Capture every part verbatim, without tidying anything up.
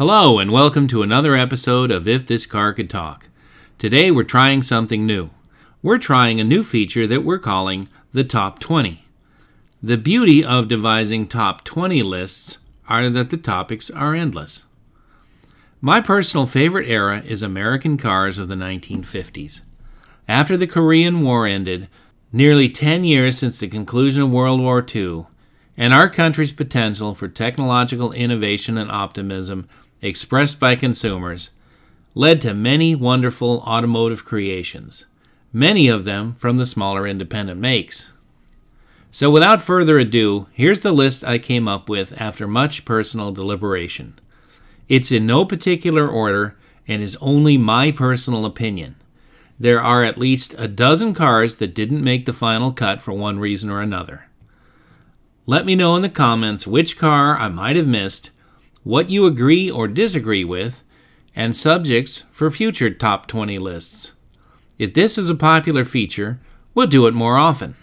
Hello and welcome to another episode of If This Car Could Talk. Today we're trying something new. We're trying a new feature that we're calling the Top twenty. The beauty of devising Top twenty lists are that the topics are endless. My personal favorite era is American cars of the nineteen fifties. After the Korean War ended, nearly ten years since the conclusion of World War Two, and our country's potential for technological innovation and optimism expressed by consumers, led to many wonderful automotive creations, many of them from the smaller independent makes. So without further ado, here's the list I came up with after much personal deliberation. It's in no particular order and is only my personal opinion. There are at least a dozen cars that didn't make the final cut for one reason or another. Let me know in the comments which car I might have missed, what you agree or disagree with, and subjects for future top twenty lists. If this is a popular feature, we'll do it more often.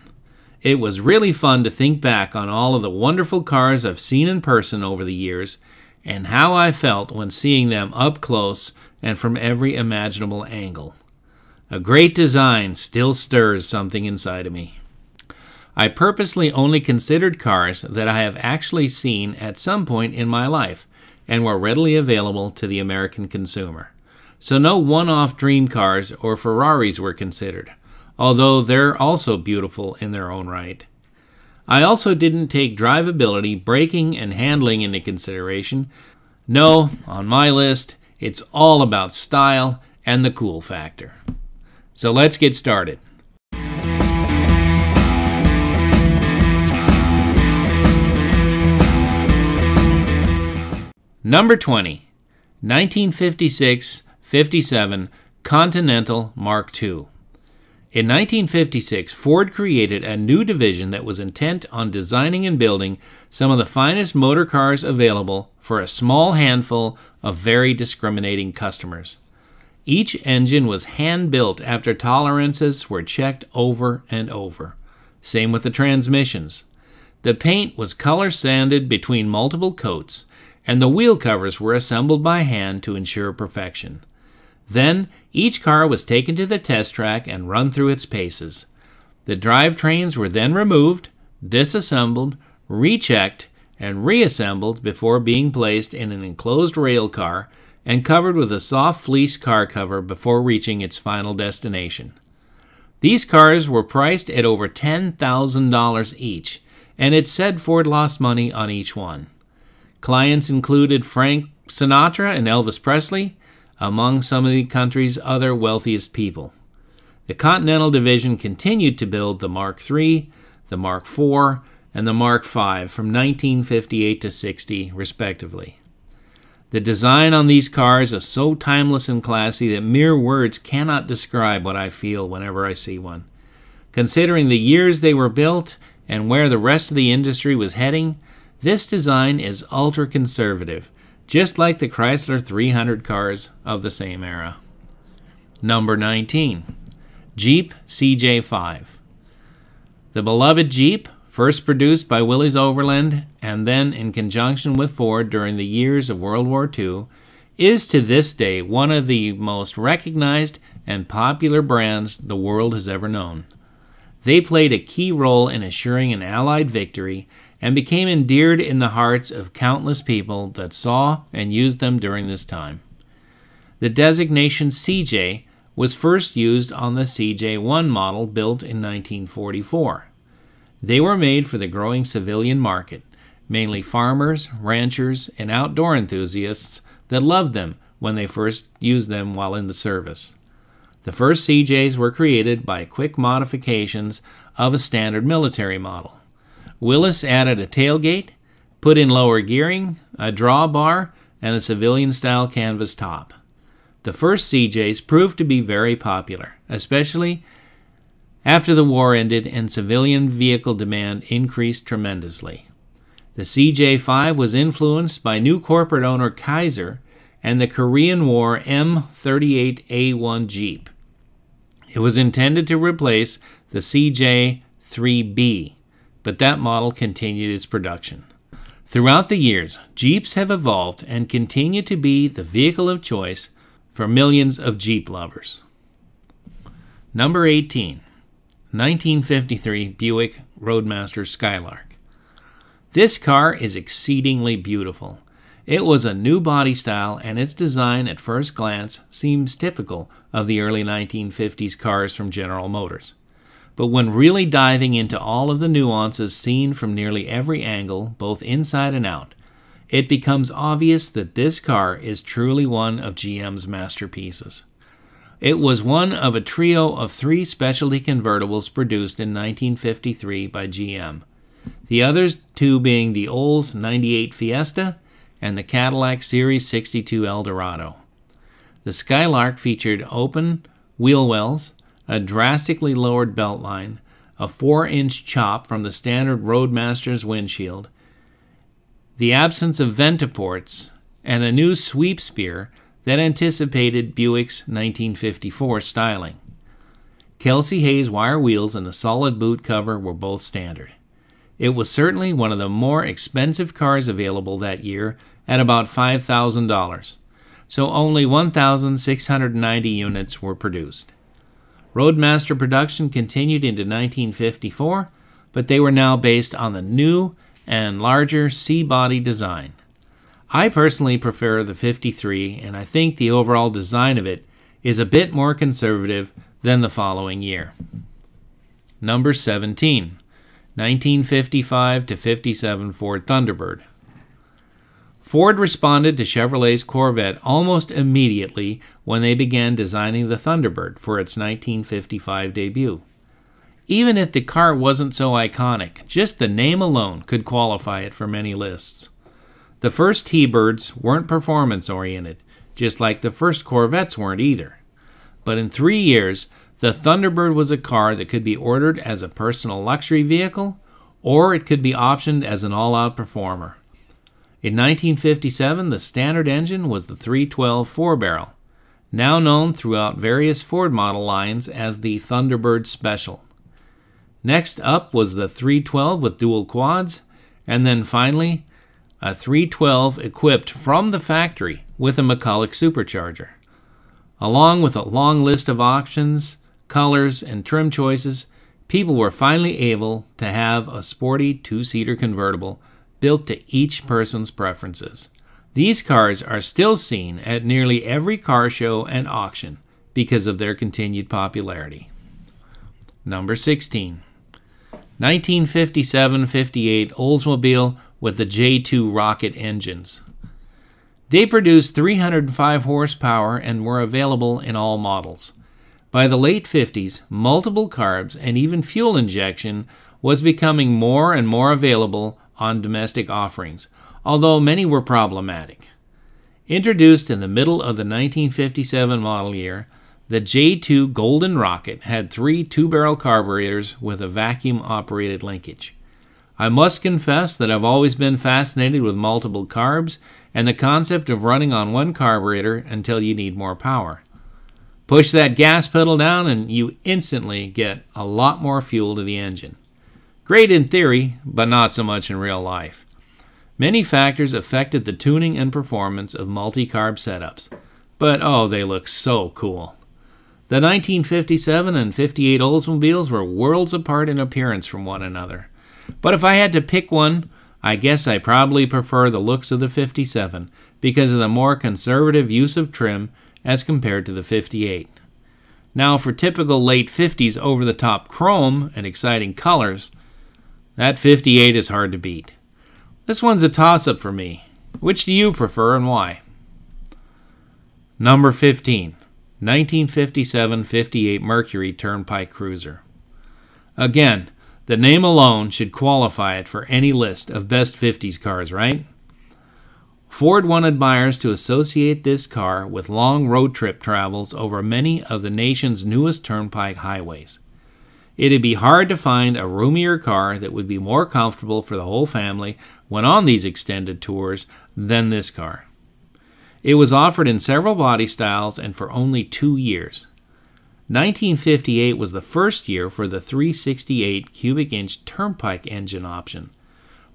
It was really fun to think back on all of the wonderful cars I've seen in person over the years and how I felt when seeing them up close and from every imaginable angle. A great design still stirs something inside of me. I purposely only considered cars that I have actually seen at some point in my life and were readily available to the American consumer. So no one-off dream cars or Ferraris were considered, although they're also beautiful in their own right. I also didn't take drivability, braking, and handling into consideration. No, on my list, it's all about style and the cool factor. So let's get started. Number twenty, nineteen fifty-six fifty-seven Continental Mark two. In nineteen fifty-six, Ford created a new division that was intent on designing and building some of the finest motor cars available for a small handful of very discriminating customers. Each engine was hand-built after tolerances were checked over and over. Same with the transmissions. The paint was color-sanded between multiple coats, and the wheel covers were assembled by hand to ensure perfection. Then, each car was taken to the test track and run through its paces. The drivetrains were then removed, disassembled, rechecked, and reassembled before being placed in an enclosed rail car and covered with a soft fleece car cover before reaching its final destination. These cars were priced at over ten thousand dollars each, and it's said Ford lost money on each one. Clients included Frank Sinatra and Elvis Presley, among some of the country's other wealthiest people. The Continental Division continued to build the Mark three, the Mark four, and the Mark five from nineteen fifty-eight to sixty, respectively. The design on these cars is so timeless and classy that mere words cannot describe what I feel whenever I see one. Considering the years they were built and where the rest of the industry was heading, this design is ultra-conservative, just like the Chrysler three hundred cars of the same era. Number nineteen. Jeep C J five. The beloved Jeep, first produced by Willys Overland and then in conjunction with Ford during the years of World War Two, is to this day one of the most recognized and popular brands the world has ever known. They played a key role in assuring an Allied victory and became endeared in the hearts of countless people that saw and used them during this time. The designation C J was first used on the C J one model built in nineteen forty-four. They were made for the growing civilian market, mainly farmers, ranchers, and outdoor enthusiasts that loved them when they first used them while in the service. The first C Js were created by quick modifications of a standard military model. Willys added a tailgate, put in lower gearing, a drawbar, and a civilian-style canvas top. The first C Js proved to be very popular, especially after the war ended and civilian vehicle demand increased tremendously. The C J five was influenced by new corporate owner Kaiser and the Korean War M thirty-eight A one Jeep. It was intended to replace the C J three B. But that model continued its production. Throughout the years, Jeeps have evolved and continue to be the vehicle of choice for millions of Jeep lovers. Number eighteen, nineteen fifty-three Buick Roadmaster Skylark. This car is exceedingly beautiful. It was a new body style, and its design at first glance seems typical of the early nineteen fifties cars from General Motors. But when really diving into all of the nuances seen from nearly every angle, both inside and out, it becomes obvious that this car is truly one of G M's masterpieces. It was one of a trio of three specialty convertibles produced in nineteen fifty-three by G M, the others two being the Olds ninety-eight Fiesta and the Cadillac Series sixty-two Eldorado. The Skylark featured open wheel wells, a drastically lowered beltline, a four-inch chop from the standard Roadmaster's windshield, the absence of ventiports, and a new sweep spear that anticipated Buick's nineteen fifty-four styling. Kelsey Hayes wire wheels and a solid boot cover were both standard. It was certainly one of the more expensive cars available that year at about five thousand dollars, so only one thousand six hundred ninety units were produced. Roadmaster production continued into nineteen fifty-four, but they were now based on the new and larger C-body design. I personally prefer the fifty-three, and I think the overall design of it is a bit more conservative than the following year. Number seventeen, nineteen fifty-five to fifty-seven Ford Thunderbird. Ford responded to Chevrolet's Corvette almost immediately when they began designing the Thunderbird for its nineteen fifty-five debut. Even if the car wasn't so iconic, just the name alone could qualify it for many lists. The first T-Birds weren't performance-oriented, just like the first Corvettes weren't either. But in three years, the Thunderbird was a car that could be ordered as a personal luxury vehicle, or it could be optioned as an all-out performer. In nineteen fifty-seven, the standard engine was the three twelve four-barrel, now known throughout various Ford model lines as the Thunderbird Special. Next up was the three twelve with dual quads, and then finally, a three twelve equipped from the factory with a McCulloch supercharger. Along with a long list of options, colors, and trim choices, people were finally able to have a sporty two-seater convertible built to each person's preferences. These cars are still seen at nearly every car show and auction because of their continued popularity. Number sixteen, nineteen fifty-seven fifty-eight Oldsmobile with the J two rocket engines. They produced three hundred five horsepower and were available in all models. By the late fifties, multiple carbs and even fuel injection was becoming more and more available on domestic offerings, although many were problematic. Introduced in the middle of the nineteen fifty-seven model year, the J two Golden Rocket had three two-barrel carburetors with a vacuum-operated linkage. I must confess that I've always been fascinated with multiple carbs and the concept of running on one carburetor until you need more power. Push that gas pedal down and you instantly get a lot more fuel to the engine. Great in theory, but not so much in real life. Many factors affected the tuning and performance of multi-carb setups, but oh, they look so cool. The nineteen fifty-seven and fifty-eight Oldsmobiles were worlds apart in appearance from one another. But if I had to pick one, I guess I probably prefer the looks of the fifty-seven because of the more conservative use of trim as compared to the fifty-eight. Now for typical late fifties over-the-top chrome and exciting colors, that fifty-eight is hard to beat. This one's a toss-up for me. Which do you prefer and why? Number fifteen, nineteen fifty-seven fifty-eight Mercury Turnpike Cruiser. Again, the name alone should qualify it for any list of best fifties cars, right? Ford wanted buyers to associate this car with long road trip travels over many of the nation's newest turnpike highways. It'd be hard to find a roomier car that would be more comfortable for the whole family when on these extended tours than this car. It was offered in several body styles and for only two years. nineteen fifty-eight was the first year for the three sixty-eight cubic inch turnpike engine option,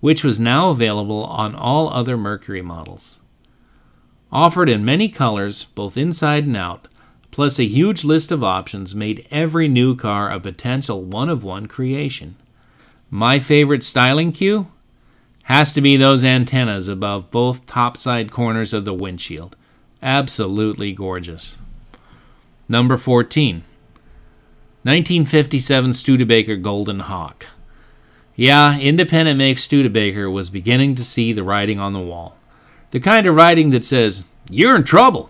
which was now available on all other Mercury models. Offered in many colors, both inside and out, plus a huge list of options made every new car a potential one-of-one creation. My favorite styling cue has to be those antennas above both topside corners of the windshield. Absolutely gorgeous. Number fourteen. nineteen fifty-seven Studebaker Golden Hawk. Yeah, independent make Studebaker was beginning to see the writing on the wall. The kind of writing that says, "You're in trouble."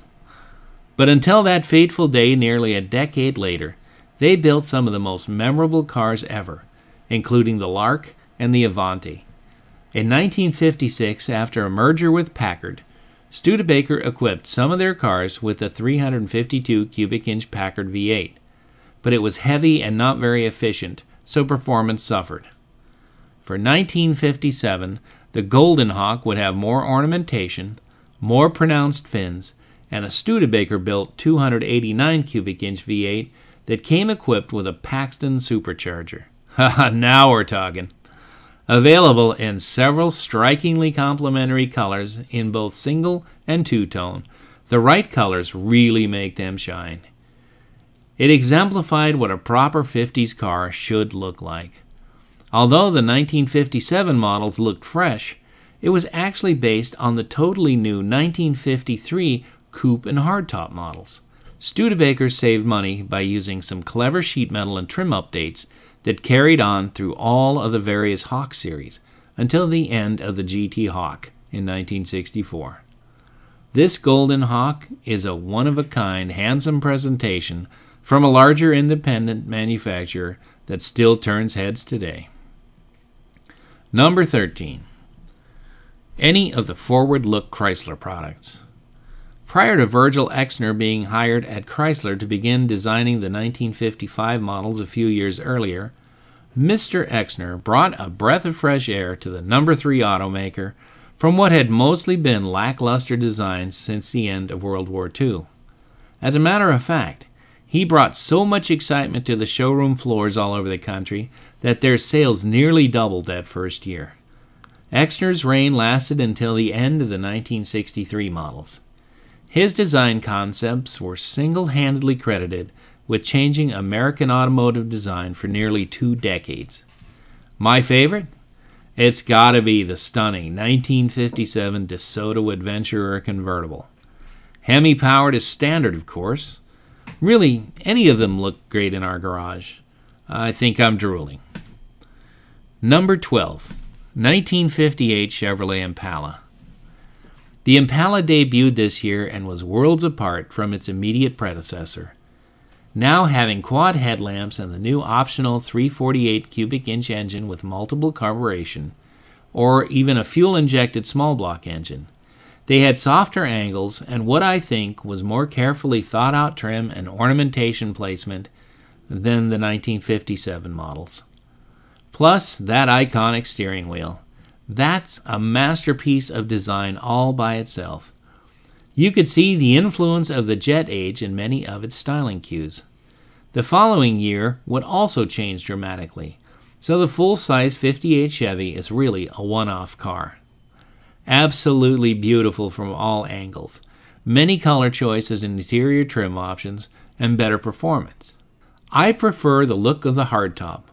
But until that fateful day nearly a decade later, they built some of the most memorable cars ever, including the Lark and the Avanti. In nineteen fifty-six, after a merger with Packard, Studebaker equipped some of their cars with a three hundred fifty-two cubic inch Packard V eight, but it was heavy and not very efficient, so performance suffered. For nineteen fifty-seven, the Golden Hawk would have more ornamentation, more pronounced fins, and a Studebaker-built two hundred eighty-nine cubic inch V eight that came equipped with a Paxton supercharger. Haha, now we're talking. Available in several strikingly complementary colors in both single and two-tone, the right colors really make them shine. It exemplified what a proper fifties car should look like. Although the nineteen fifty-seven models looked fresh, it was actually based on the totally new nineteen fifty-three coupe and hardtop models. Studebaker saved money by using some clever sheet metal and trim updates that carried on through all of the various Hawk series until the end of the G T Hawk in nineteen sixty-four. This Golden Hawk is a one-of-a-kind, handsome presentation from a larger independent manufacturer that still turns heads today. Number thirteen. Any of the forward-look Chrysler products. Prior to Virgil Exner being hired at Chrysler to begin designing the nineteen fifty-five models a few years earlier, Mister Exner brought a breath of fresh air to the number three automaker from what had mostly been lackluster designs since the end of World War Two. As a matter of fact, he brought so much excitement to the showroom floors all over the country that their sales nearly doubled that first year. Exner's reign lasted until the end of the nineteen sixty-three models. His design concepts were single-handedly credited with changing American automotive design for nearly two decades. My favorite? It's gotta be the stunning nineteen fifty-seven DeSoto Adventurer convertible. Hemi-powered is standard, of course. Really, any of them look great in our garage. I think I'm drooling. Number twelve. nineteen fifty-eight Chevrolet Impala. The Impala debuted this year and was worlds apart from its immediate predecessor. Now having quad headlamps and the new optional three forty-eight cubic inch engine with multiple carburation, or even a fuel-injected small block engine, they had softer angles and what I think was more carefully thought-out trim and ornamentation placement than the nineteen fifty-seven models. Plus, that iconic steering wheel. That's a masterpiece of design all by itself. You could see the influence of the jet age in many of its styling cues. The following year would also change dramatically, so the full-size fifty-eight Chevy is really a one-off car. Absolutely beautiful from all angles. Many color choices and interior trim options, and better performance. I prefer the look of the hardtop,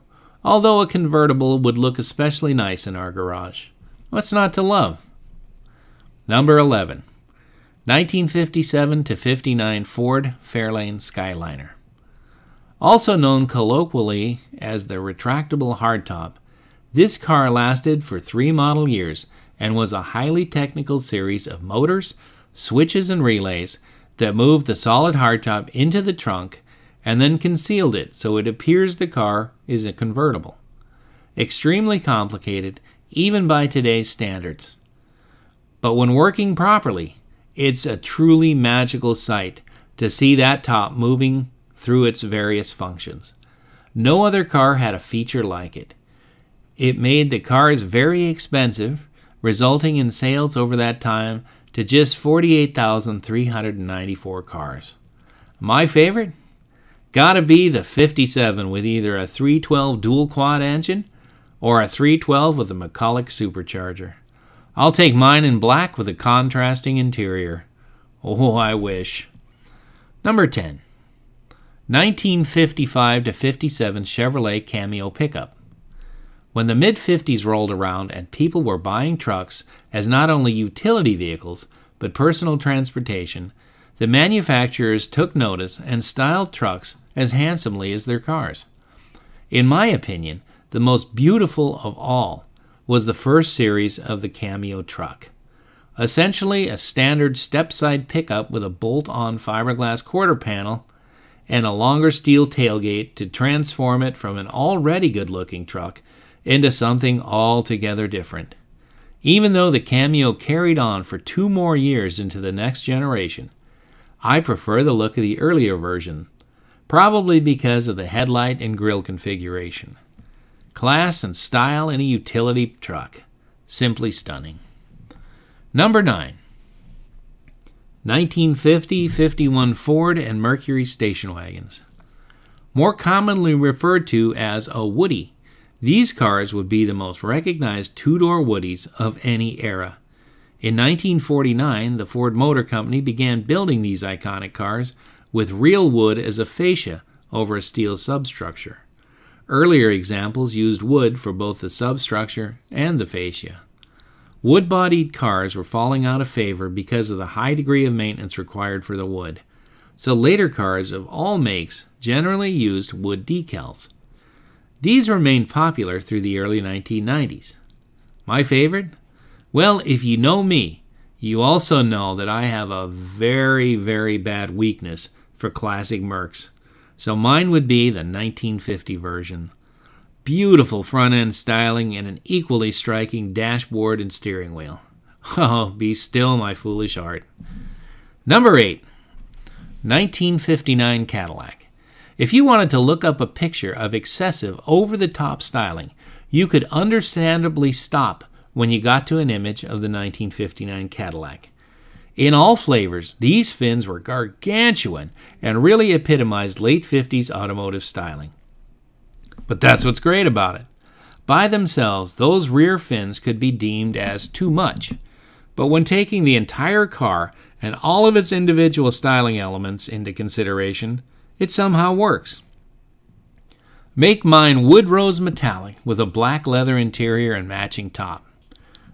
although a convertible would look especially nice in our garage. What's not to love? Number eleven. nineteen fifty-seven to fifty-nine Ford Fairlane Skyliner. Also known colloquially as the retractable hardtop, this car lasted for three model years and was a highly technical series of motors, switches, and relays that moved the solid hardtop into the trunk and then concealed it so it appears the car is a convertible. Extremely complicated, even by today's standards. But when working properly, it's a truly magical sight to see that top moving through its various functions. No other car had a feature like it. It made the cars very expensive, resulting in sales over that time to just forty-eight thousand three hundred ninety-four cars. My favorite? Gotta be the fifty-seven with either a three twelve dual quad engine or a three twelve with a McCulloch supercharger. I'll take mine in black with a contrasting interior. Oh, I wish. Number ten. nineteen fifty-five to fifty-seven Chevrolet Cameo Pickup. When the mid-fifties rolled around and people were buying trucks as not only utility vehicles, but personal transportation, the manufacturers took notice and styled trucks as handsomely as their cars. In my opinion, the most beautiful of all was the first series of the Cameo truck. Essentially a standard step-side pickup with a bolt-on fiberglass quarter panel and a longer steel tailgate to transform it from an already good-looking truck into something altogether different. Even though the Cameo carried on for two more years into the next generation, I prefer the look of the earlier version, probably because of the headlight and grille configuration. Class and style in a utility truck. Simply stunning. Number nine. nineteen fifty to fifty-one Ford and Mercury station wagons. More commonly referred to as a Woody, these cars would be the most recognized two-door Woodies of any era. In nineteen forty-nine, the Ford Motor Company began building these iconic cars with real wood as a fascia over a steel substructure. Earlier examples used wood for both the substructure and the fascia. Wood-bodied cars were falling out of favor because of the high degree of maintenance required for the wood, so later cars of all makes generally used wood decals. These remained popular through the early nineteen nineties. My favorite? Well, if you know me, you also know that I have a very, very bad weakness for classic Mercs, so mine would be the nineteen fifty version. Beautiful front-end styling and an equally striking dashboard and steering wheel. Oh, be still my foolish heart. Number eight. nineteen fifty-nine Cadillac. If you wanted to look up a picture of excessive, over-the-top styling, you could understandably stop when you got to an image of the nineteen fifty-nine Cadillac. In all flavors, these fins were gargantuan and really epitomized late fifties automotive styling. But that's what's great about it. By themselves, those rear fins could be deemed as too much. But when taking the entire car and all of its individual styling elements into consideration, it somehow works. Make mine wood rose metallic with a black leather interior and matching top.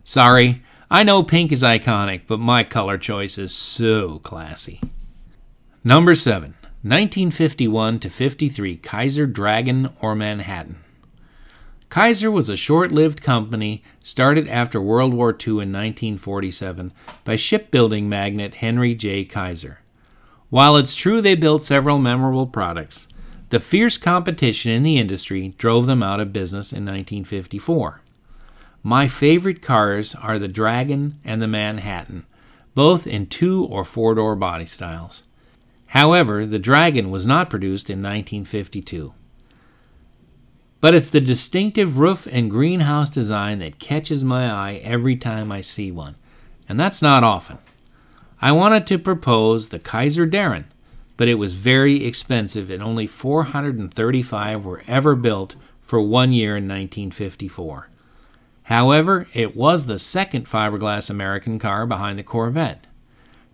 Sorry, I know pink is iconic, but my color choice is so classy. Number seven, nineteen fifty-one to fifty-three Kaiser Dragon or Manhattan. Kaiser was a short-lived company started after World War Two in nineteen forty-seven by shipbuilding magnate Henry J. Kaiser. While it's true they built several memorable products, the fierce competition in the industry drove them out of business in nineteen fifty-four. My favorite cars are the Dragon and the Manhattan, both in two- or four-door body styles. However, the Dragon was not produced in nineteen fifty-two. But it's the distinctive roof and greenhouse design that catches my eye every time I see one, and that's not often. I wanted to propose the Kaiser Darren, but it was very expensive and only four hundred thirty-five were ever built for one year in nineteen fifty-four. However, it was the second fiberglass American car behind the Corvette.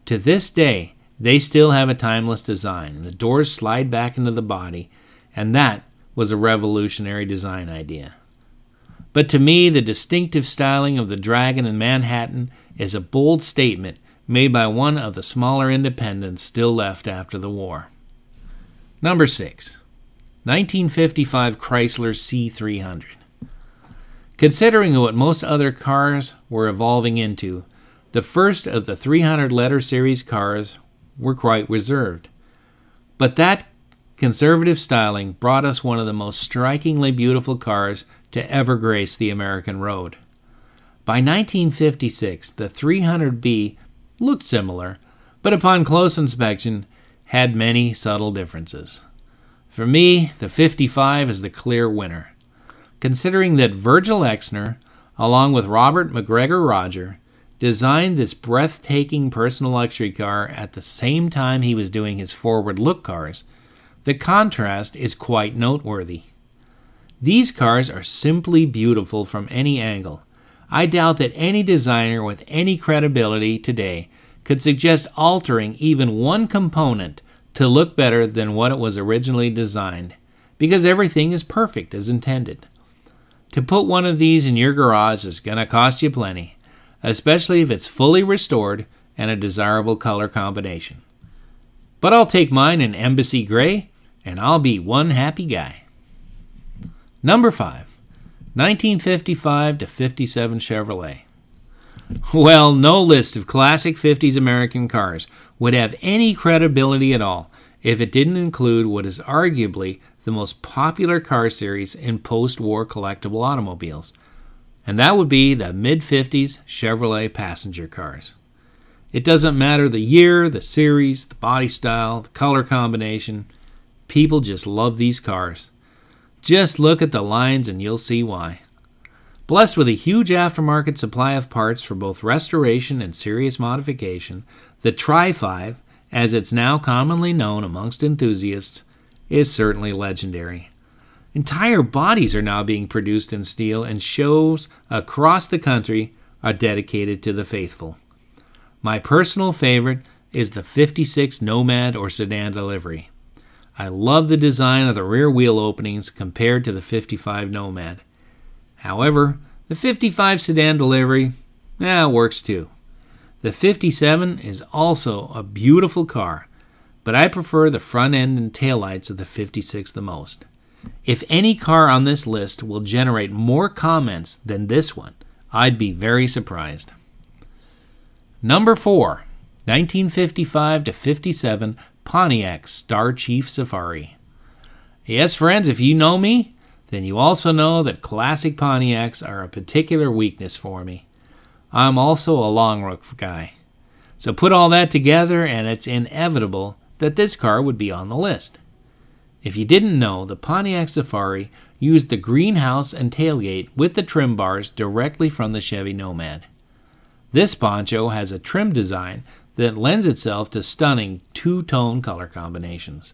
To this day, they still have a timeless design. The doors slide back into the body, and that was a revolutionary design idea. But to me, the distinctive styling of the Dragon and Manhattan is a bold statement made by one of the smaller independents still left after the war. Number six. nineteen fifty-five Chrysler C three hundred. Considering what most other cars were evolving into, the first of the three hundred letter series cars were quite reserved. But that conservative styling brought us one of the most strikingly beautiful cars to ever grace the American road. By nineteen fifty-six, the three hundred B looked similar, but upon close inspection, had many subtle differences. For me, the fifty-five is the clear winner. Considering that Virgil Exner, along with Robert McGregor Roger, designed this breathtaking personal luxury car at the same time he was doing his forward look cars, the contrast is quite noteworthy. These cars are simply beautiful from any angle. I doubt that any designer with any credibility today could suggest altering even one component to look better than what it was originally designed, because everything is perfect as intended. To put one of these in your garage is going to cost you plenty, especially if it's fully restored and a desirable color combination. But I'll take mine in Embassy Gray, and I'll be one happy guy. Number five, nineteen fifty-five to fifty-seven Chevrolet. Well, no list of classic fifties American cars would have any credibility at all if it didn't include what is arguably the most popular car series in post-war collectible automobiles, and that would be the mid-fifties Chevrolet passenger cars. It doesn't matter the year, the series, the body style, the color combination, people just love these cars. Just look at the lines and you'll see why. Blessed with a huge aftermarket supply of parts for both restoration and serious modification, the Tri five, as it's now commonly known amongst enthusiasts, is certainly legendary. Entire bodies are now being produced in steel, and shows across the country are dedicated to the faithful. My personal favorite is the fifty-six Nomad or sedan delivery. I love the design of the rear wheel openings compared to the fifty-five Nomad. However, the fifty-five sedan delivery, yeah, works too. The fifty-seven is also a beautiful car, but I prefer the front end and taillights of the fifty-six the most. If any car on this list will generate more comments than this one, I'd be very surprised. Number four, nineteen fifty-five to fifty-seven Pontiac Star Chief Safari. Yes, friends, if you know me, then you also know that classic Pontiacs are a particular weakness for me. I'm also a long roof guy. So put all that together and it's inevitable that this car would be on the list. If you didn't know, the Pontiac Safari used the greenhouse and tailgate with the trim bars directly from the Chevy Nomad. This poncho has a trim design that lends itself to stunning two-tone color combinations.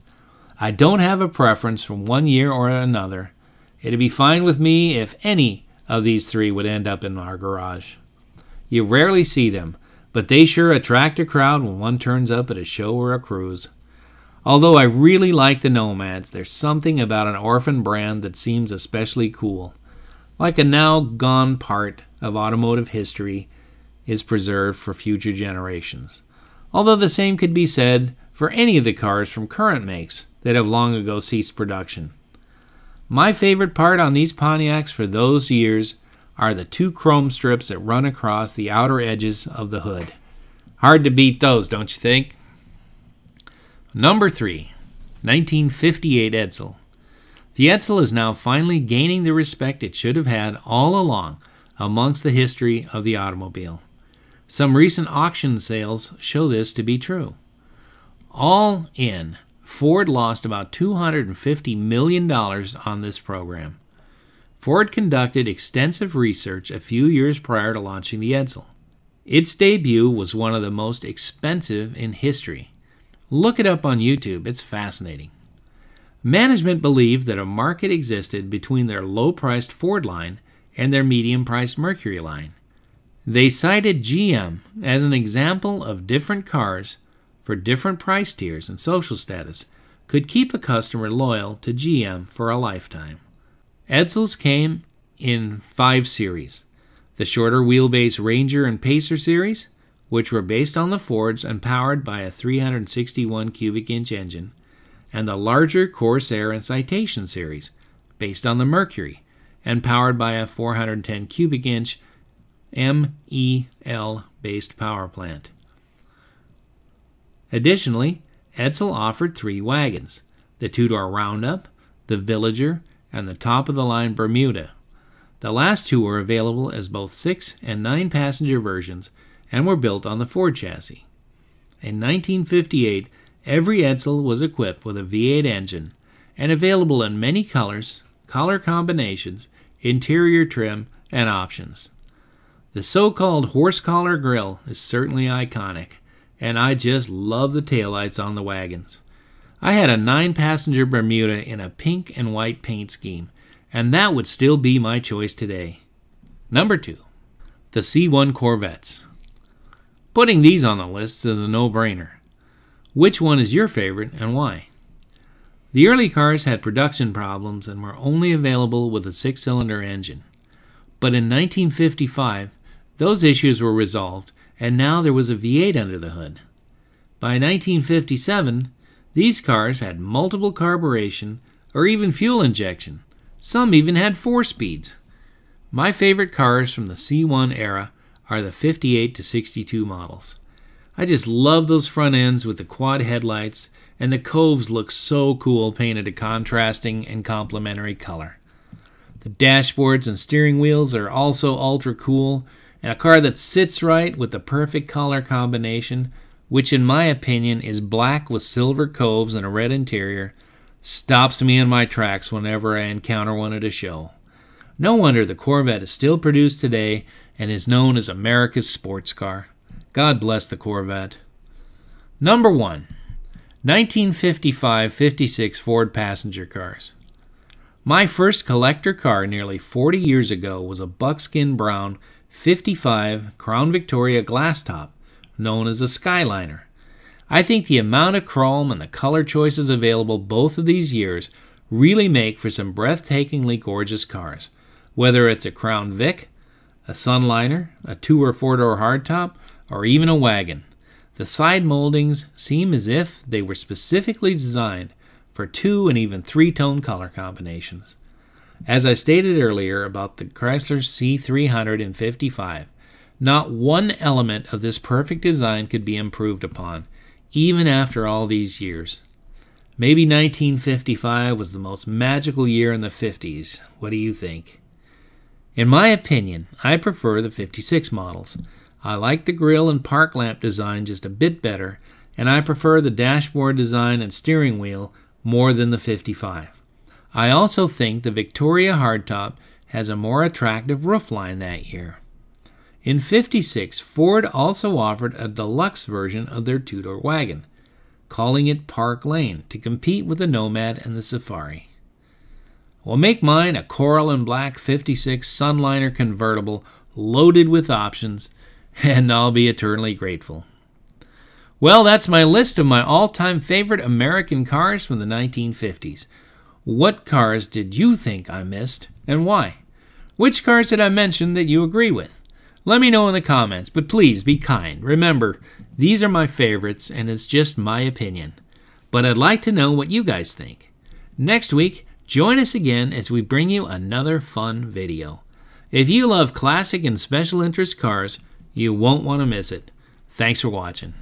I don't have a preference from one year or another. It'd be fine with me if any of these three would end up in our garage. You rarely see them, but they sure attract a crowd when one turns up at a show or a cruise. Although I really like the Nomads, there's something about an orphan brand that seems especially cool, like a now-gone part of automotive history is preserved for future generations. Although the same could be said for any of the cars from current makes that have long ago ceased production. My favorite part on these Pontiacs for those years are the two chrome strips that run across the outer edges of the hood. Hard to beat those, don't you think? Number three, nineteen fifty-eight Edsel. The Edsel is now finally gaining the respect it should have had all along amongst the history of the automobile. Some recent auction sales show this to be true. All in, Ford lost about two hundred fifty million dollars on this program. Ford conducted extensive research a few years prior to launching the Edsel. Its debut was one of the most expensive in history. Look it up on YouTube, it's fascinating. Management believed that a market existed between their low-priced Ford line and their medium-priced Mercury line. They cited G M as an example of different cars for different price tiers and social status could keep a customer loyal to G M for a lifetime. Edsels came in five series: the shorter wheelbase Ranger and Pacer series, which were based on the Fords and powered by a three hundred sixty-one cubic inch engine, and the larger Corsair and Citation series, based on the Mercury and powered by a four hundred ten cubic inch M E L-based power plant. Additionally, Edsel offered three wagons: the two-door Roundup, the Villager, and the top-of-the-line Bermuda. The last two were available as both six- and nine-passenger versions and were built on the Ford chassis. In nineteen fifty-eight, every Edsel was equipped with a V eight engine and available in many colors, color combinations, interior trim, and options. The so-called horse collar grille is certainly iconic, and I just love the taillights on the wagons. I had a nine-passenger Bermuda in a pink and white paint scheme, and that would still be my choice today. Number two, the C one Corvettes. Putting these on the list is a no-brainer. Which one is your favorite and why? The early cars had production problems and were only available with a six-cylinder engine. But in nineteen fifty-five, those issues were resolved, and now there was a V eight under the hood. By nineteen fifty-seven, these cars had multiple carburation or even fuel injection. Some even had four speeds. My favorite cars from the C one era are the fifty-eight to sixty-two models. I just love those front ends with the quad headlights, and the coves look so cool painted a contrasting and complementary color. The dashboards and steering wheels are also ultra cool, and a car that sits right with the perfect color combination, which in my opinion is black with silver coves and a red interior, stops me in my tracks whenever I encounter one at a show. No wonder the Corvette is still produced today and is known as America's sports car. God bless the Corvette. Number one, nineteen fifty-five fifty-six Ford passenger cars. My first collector car nearly forty years ago was a buckskin brown fifty-five Crown Victoria glass top, known as a Skyliner. I think the amount of chrome and the color choices available both of these years really make for some breathtakingly gorgeous cars, whether it's a Crown Vic, a Sunliner, a two or four door hardtop, or even a wagon. The side moldings seem as if they were specifically designed for two and even three-tone color combinations. As I stated earlier about the Chrysler C three hundred fifty-five, not one element of this perfect design could be improved upon, even after all these years. Maybe nineteen fifty-five was the most magical year in the fifties. What do you think? In my opinion, I prefer the fifty-six models. I like the grille and park lamp design just a bit better, and I prefer the dashboard design and steering wheel more than the fifty-five. I also think the Victoria hardtop has a more attractive roofline that year. In fifty-six, Ford also offered a deluxe version of their two-door wagon, calling it Park Lane, to compete with the Nomad and the Safari. We'll make mine a coral and black fifty-six Sunliner convertible loaded with options, and I'll be eternally grateful. Well, that's my list of my all-time favorite American cars from the nineteen fifties. What cars did you think I missed, and why? Which cars did I mention that you agree with? Let me know in the comments, but please be kind. Remember, these are my favorites, and it's just my opinion. But I'd like to know what you guys think. Next week, join us again as we bring you another fun video. If you love classic and special interest cars, you won't want to miss it. Thanks for watching.